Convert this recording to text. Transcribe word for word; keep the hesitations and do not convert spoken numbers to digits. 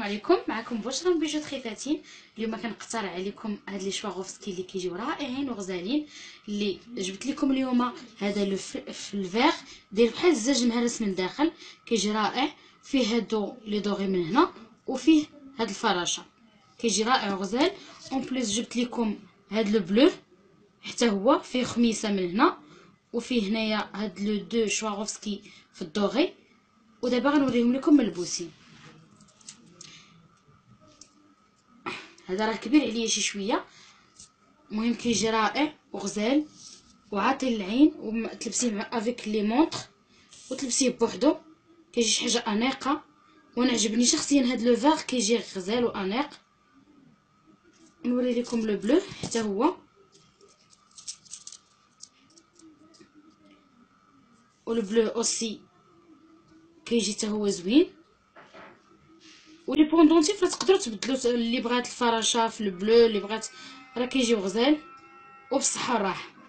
السلام عليكم. معكم بوشرا من بيجوتري ثلاثين. اليوم كنقترح عليكم هاد لي شوارفسكي اللي كيجيو رائعين وغزالين اللي جبت لكم اليوم. هذا لو في الفيغ دير بحال الزاج مهرس من داخل كيجي رائع، فيه هادو لي دوغي من هنا وفيه هاد الفراشه كيجي رائع وغزال. اون بليس جبت لكم هاد لو بلو حتى هو فيه خميسه من هنا وفيه هنايا هاد لو دو شوارفسكي في الدوغي. ودابا غنوريهم لكم ملبوسين. هذا راه كبير عليا شي شويه، المهم كيجي رائع وغزال وعاطي للعين، وتلبسيه مع افيك لي مونطر وتلبسيه بوحدو كيجي شي حاجه انيقه. وانا عجبني شخصيا هاد لو فاغ كيجي غزال وانيق. نوري لكم لو بلو حتى هو، والبلو اوسي كيجي حتى هو زوين. ولي بوندونتيف راه تقدروا تبدلوا، اللي بغات الفراشه في البلو اللي بغات راه كيجيو غزال وبصحه وراحه.